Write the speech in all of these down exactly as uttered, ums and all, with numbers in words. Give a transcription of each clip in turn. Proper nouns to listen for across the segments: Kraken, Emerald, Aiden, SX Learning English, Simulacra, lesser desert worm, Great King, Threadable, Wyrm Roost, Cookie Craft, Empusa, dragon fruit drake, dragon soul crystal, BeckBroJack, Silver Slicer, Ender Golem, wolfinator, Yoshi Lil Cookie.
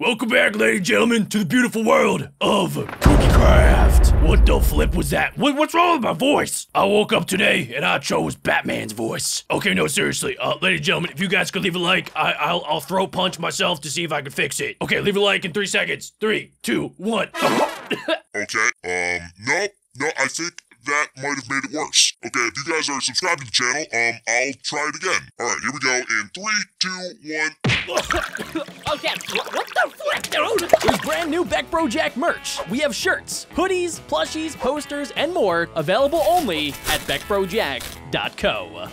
Welcome back, ladies and gentlemen, to the beautiful world of Cookie Craft. What the flip was that? What, what's wrong with my voice? I woke up today and I chose Batman's voice. Okay, no, seriously, uh, ladies and gentlemen, if you guys could leave a like, I, I'll, I'll throw punch myself to see if I can fix it. Okay, leave a like in three seconds. Three, two, one. Okay, um, no, no, I think that might have made it worse. Okay, if you guys are subscribed to the channel, um, I'll try it again. All right, here we go in three, two, one. Okay, what the flip, dude? There's brand new BeckBroJack merch. We have shirts, hoodies, plushies, posters, and more available only at beck bro jack dot co.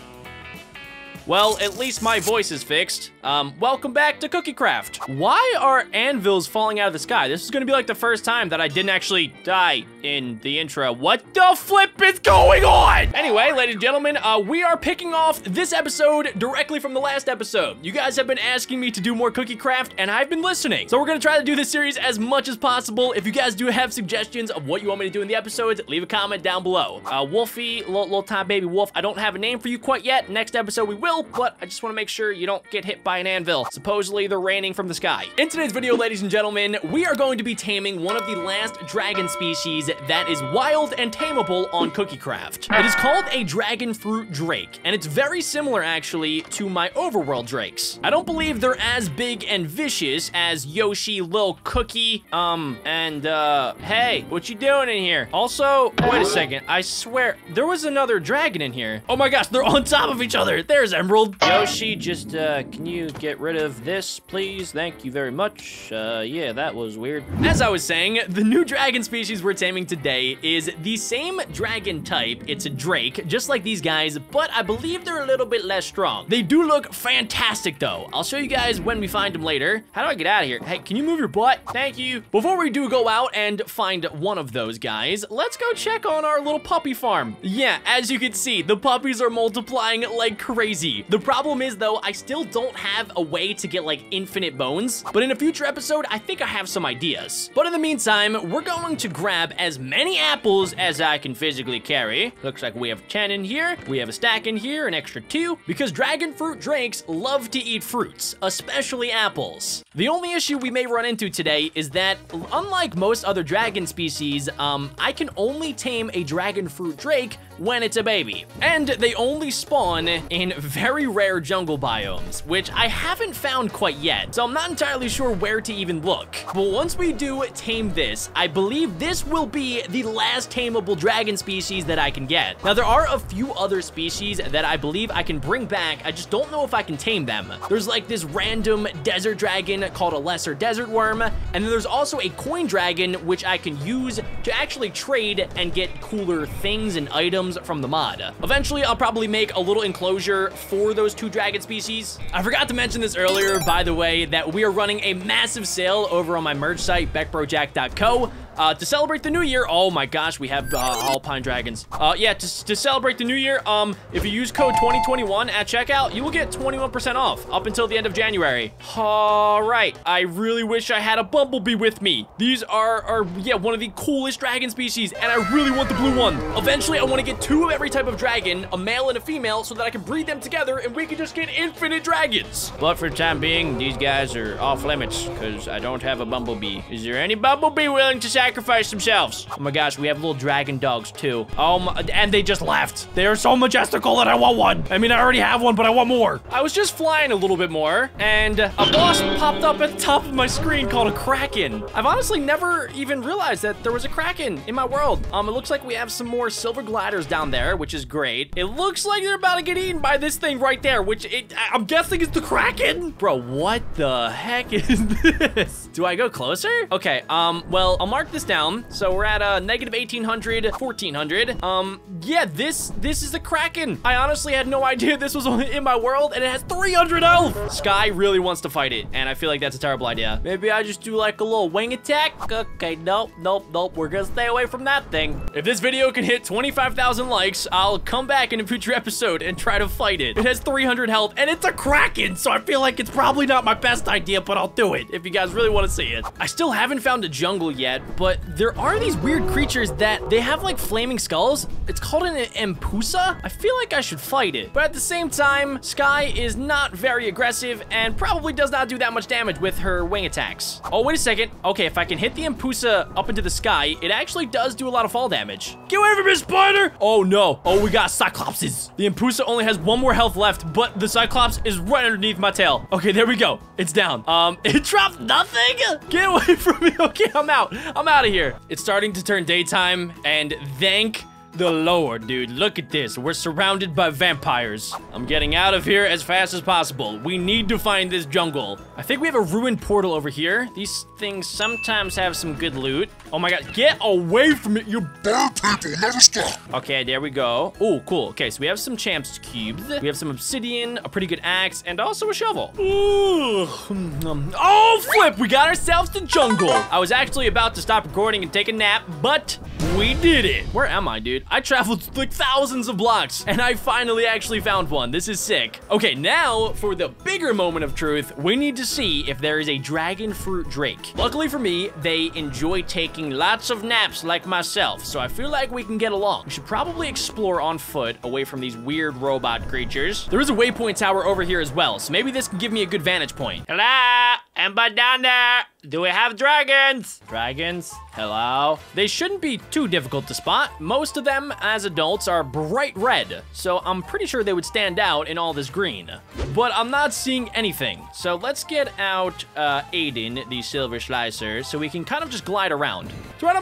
Well, at least my voice is fixed. Um, welcome back to Cookie Craft. Why are anvils falling out of the sky? This is gonna be like the first time that I didn't actually die in the intro. What the flip is going on? Anyway, ladies and gentlemen, uh, we are picking off this episode directly from the last episode. You guys have been asking me to do more Cookie Craft, and I've been listening. So we're gonna try to do this series as much as possible. If you guys do have suggestions of what you want me to do in the episodes, leave a comment down below. Uh, Wolfie, little time baby wolf, I don't have a name for you quite yet. Next episode we will, but I just want to make sure you don't get hit by an anvil. Supposedly they're raining from the sky. In today's video, ladies and gentlemen, we are going to be taming one of the last dragon species that is wild and tameable on Cookie Craft. It is called a dragon fruit drake, and it's very similar actually to my overworld drakes. I don't believe they're as big and vicious as Yoshi Lil Cookie. Um, and uh, hey, what you doing in here? Also, wait a second, I swear, there was another dragon in here. Oh my gosh, they're on top of each other. There's Emerald. Yoshi, just, uh, can you get rid of this, please? Thank you very much. Uh, yeah, that was weird. As I was saying, the new dragon species we're taming today is the same dragon type. It's a drake, just like these guys, but I believe they're a little bit less strong. They do look fantastic, though. I'll show you guys when we find them later. How do I get out of here? Hey, can you move your butt? Thank you. Before we do go out and find one of those guys, let's go check on our little puppy farm. Yeah, as you can see, the puppies are multiplying like crazy. The problem is, though, I still don't have a way to get, like, infinite bones, but in a future episode, I think I have some ideas. But in the meantime, we're going to grab as many apples as I can physically carry. Looks like we have ten in here, we have a stack in here, an extra two, because dragon fruit drakes love to eat fruits, especially apples. The only issue we may run into today is that, unlike most other dragon species, um, I can only tame a dragon fruit drake when it's a baby, and they only spawn in very rare jungle biomes, which I haven't found quite yet, so I'm not entirely sure where to even look. But once we do tame this, I believe this will be the last tameable dragon species that I can get. Now, there are a few other species that I believe I can bring back, I just don't know if I can tame them. There's like this random desert dragon called a lesser desert worm, and then there's also a coin dragon, which I can use to actually trade and get cooler things and items from the mod. Eventually, I'll probably make a little enclosure for those two dragon species. I forgot to mention this earlier, by the way, that we are running a massive sale over on my merch site, beck bro jack dot co. Uh, to celebrate the new year, oh my gosh, we have uh, Alpine Dragons. Uh, yeah, to, to celebrate the new year, um, if you use code twenty twenty-one at checkout, you will get twenty-one percent off up until the end of January. All right, I really wish I had a bumblebee with me. These are, are yeah, one of the coolest dragon species, and I really want the blue one. Eventually, I want to get two of every type of dragon, a male and a female, so that I can breed them together and we can just get infinite dragons. But for the time being, these guys are off limits because I don't have a bumblebee. Is there any bumblebee willing to sacrifice? Sacrifice themselves. Oh my gosh, we have little dragon dogs too. Um, and they just left. They are so majestical that I want one. I mean, I already have one, but I want more. I was just flying a little bit more, and a boss popped up at the top of my screen called a Kraken. I've honestly never even realized that there was a Kraken in my world. Um, it looks like we have some more silver gliders down there, which is great. It looks like they're about to get eaten by this thing right there, which it, I'm guessing is the Kraken. Bro, what the heck is this? Do I go closer? Okay, um, well, I'll mark this down. So we're at a negative eighteen hundred, fourteen hundred. Um, yeah, this this is a Kraken. I honestly had no idea this was in my world, and it has three hundred health. Sky really wants to fight it, and I feel like that's a terrible idea. Maybe I just do like a little wing attack. Okay, nope, nope, nope. We're gonna stay away from that thing. If this video can hit twenty-five thousand thousand likes, I'll come back in a future episode and try to fight it. It has three hundred health, and it's a Kraken, so I feel like it's probably not my best idea, but I'll do it if you guys really want to see it. I still haven't found a jungle yet, but there are these weird creatures that they have like flaming skulls. It's called an Empusa. I feel like I should fight it, but at the same time, Sky is not very aggressive and probably does not do that much damage with her wing attacks. Oh, wait a second. Okay, if I can hit the Empusa up into the sky, it actually does do a lot of fall damage. Get away from me, spider! Oh no, oh, we got Cyclopses. The Empusa only has one more health left, but the Cyclops is right underneath my tail. Okay, there we go, it's down. Um, it dropped nothing? Get away from me, okay, I'm out, I'm out of here. It's starting to turn daytime, and thank the Lord, dude. Look at this. We're surrounded by vampires. I'm getting out of here as fast as possible. We need to find this jungle. I think we have a ruined portal over here. These things sometimes have some good loot. Oh my god, get away from it, you bad people. Never stop. Okay, there we go. Oh, cool. Okay, so we have some champs cubes. We have some obsidian, a pretty good axe, and also a shovel. Ooh. Oh, flip. We got ourselves the jungle. I was actually about to stop recording and take a nap, but we did it. Where am I, dude? I traveled like thousands of blocks, and I finally actually found one. This is sick. Okay, now for the bigger moment of truth, we need to see if there is a dragon fruit drake. Luckily for me, they enjoy taking lots of naps like myself, so I feel like we can get along. We should probably explore on foot away from these weird robot creatures. There is a waypoint tower over here as well, so maybe this can give me a good vantage point. Hello, Ember down there. Do we have dragons? Dragons? Hello? They shouldn't be too difficult to spot. Most of them, as adults, are bright red, so I'm pretty sure they would stand out in all this green. But I'm not seeing anything, so let's get out uh, Aiden, the Silver Slicer, so we can kind of just glide around. Threadable!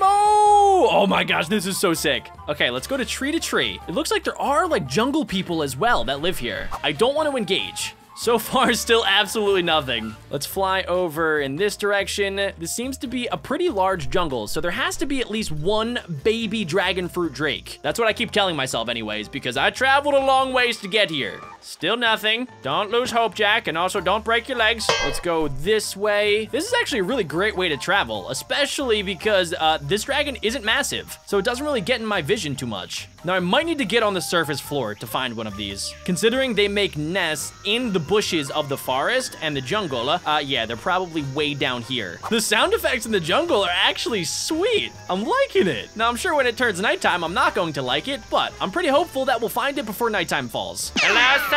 Oh my gosh, this is so sick. Okay, let's go to tree to tree. It looks like there are, like, jungle people as well that live here. I don't want to engage. So far, still absolutely nothing. Let's fly over in this direction. This seems to be a pretty large jungle, so there has to be at least one baby dragon fruit drake. That's what I keep telling myself anyways, because I traveled a long ways to get here. Still nothing. Don't lose hope, Jack, and also don't break your legs. Let's go this way. This is actually a really great way to travel, especially because uh, this dragon isn't massive, so it doesn't really get in my vision too much. Now, I might need to get on the surface floor to find one of these, considering they make nests in the bushes of the forest and the jungle. Uh, yeah, they're probably way down here. The sound effects in the jungle are actually sweet. I'm liking it. Now, I'm sure when it turns nighttime, I'm not going to like it, but I'm pretty hopeful that we'll find it before nighttime falls. Hello, sir.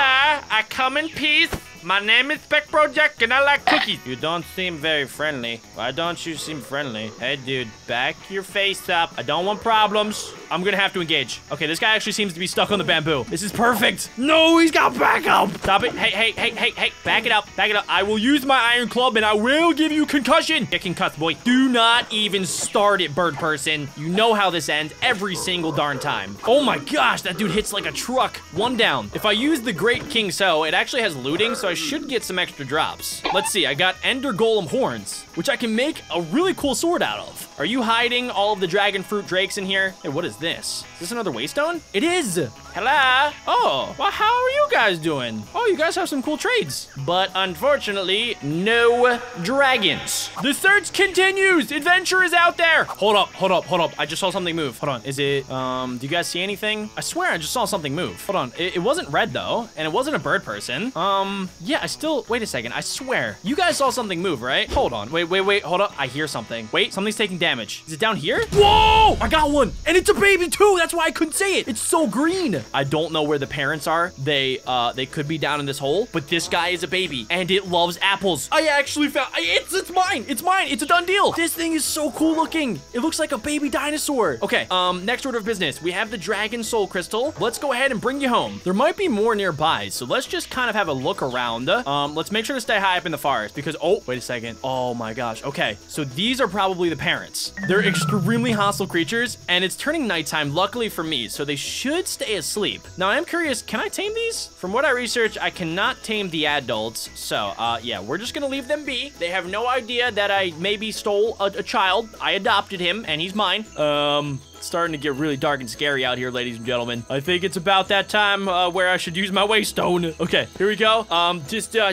I come in peace. My name is BeckBroJack, and I like cookies. You don't seem very friendly. Why don't you seem friendly? Hey, dude, back your face up. I don't want problems. I'm gonna have to engage. Okay, this guy actually seems to be stuck on the bamboo. This is perfect. No, he's got backup. Stop it. Hey, hey, hey, hey, hey. Back it up. Back it up. I will use my iron club, and I will give you concussion. Get concussed, boy. Do not even start it, bird person. You know how this ends every single darn time. Oh my gosh, that dude hits like a truck. One down. If I use the Great King, so it actually has looting, so I should get some extra drops. Let's see, I got Ender Golem horns, which I can make a really cool sword out of. Are you hiding all of the dragon fruit drakes in here? Hey, what is this? Is this another waystone? It is. Hello. Oh, well, how are you guys doing? Oh, you guys have some cool trades. But unfortunately, no dragons. The search continues. Adventure is out there. Hold up, hold up, hold up. I just saw something move. Hold on, is it, um, do you guys see anything? I swear I just saw something move. Hold on, it, it wasn't red though, and it wasn't a bird person. Um, yeah, I still, wait a second, I swear. You guys saw something move, right? Hold on, wait, wait, wait, hold up. I hear something. Wait, something's taking damage. Is it down here? Whoa, I got one, and it's a baby too. That's why I couldn't say it. It's so green. I don't know where the parents are. They uh, they could be down in this hole, but this guy is a baby and it loves apples. I actually found, it's, it's mine, it's mine, it's a done deal. This thing is so cool looking. It looks like a baby dinosaur. Okay, um, next order of business. We have the dragon soul crystal. Let's go ahead and bring you home. There might be more nearby, so let's just kind of have a look around. Um, let's make sure to stay high up in the forest because, oh, wait a second. Oh my gosh, okay. So these are probably the parents. They're extremely hostile creatures and it's turning nighttime, luckily for me, so they should stay asleep. Now, I'm curious, can I tame these? From what I researched, I cannot tame the adults, so, uh, yeah, we're just gonna leave them be. They have no idea that I maybe stole a, a child. I adopted him, and he's mine. Um... Starting to get really dark and scary out here, ladies and gentlemen. I think it's about that time uh, where I should use my waystone. Okay, here we go. Um, just uh,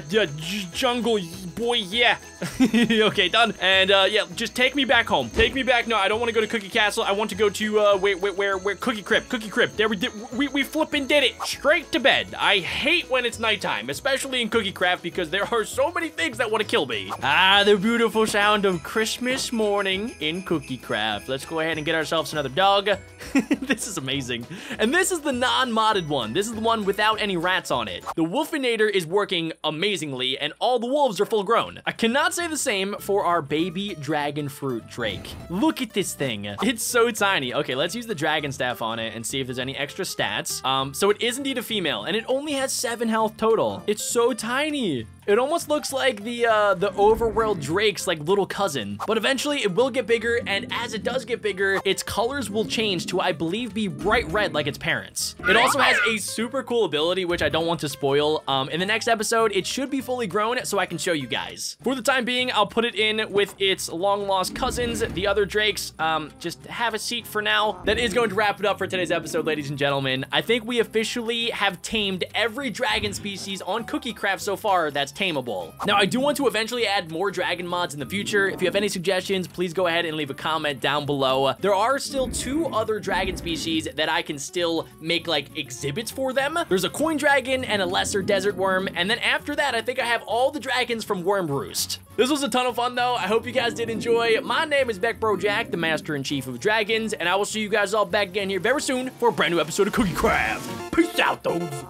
jungle boy, yeah. Okay, done. And uh, yeah, just take me back home. Take me back. No, I don't want to go to Cookie Castle. I want to go to uh, wait, wait, where, where? Cookie Crypt. Cookie Crypt. There we did. We we flippin' did it. Straight to bed. I hate when it's nighttime, especially in Cookie Craft, because there are so many things that want to kill me. Ah, the beautiful sound of Christmas morning in Cookie Craft. Let's go ahead and get ourselves another dog. This is amazing. And this is the non-modded one. This is the one without any rats on it. The wolfinator is working amazingly, and all the wolves are full grown. I cannot say the same for our baby dragon fruit drake. Look at this thing. It's so tiny. Okay, let's use the dragon staff on it and see if there's any extra stats. Um, so it is indeed a female, and it only has seven health total. It's so tiny. It almost looks like the uh, the overworld drake's like little cousin, but eventually it will get bigger, and as it does get bigger, its colors will change to, I believe, be bright red like its parents. It also has a super cool ability, which I don't want to spoil. Um, in the next episode, it should be fully grown, so I can show you guys. For the time being, I'll put it in with its long-lost cousins, the other drakes. Um, just have a seat for now. That is going to wrap it up for today's episode, ladies and gentlemen. I think we officially have tamed every dragon species on Cookie Craft so far that's tameable. Now, I do want to eventually add more dragon mods in the future. If you have any suggestions, please go ahead and leave a comment down below. There are still two other dragon species that I can still make like exhibits for them. There's a coin dragon and a lesser desert worm. And then after that, I think I have all the dragons from Wyrm Roost. This was a ton of fun though. I hope you guys did enjoy. My name is BeckBroJack, the Master in Chief of Dragons, and I will see you guys all back again here very soon for a brand new episode of Cookie Craft. Peace out, dudes.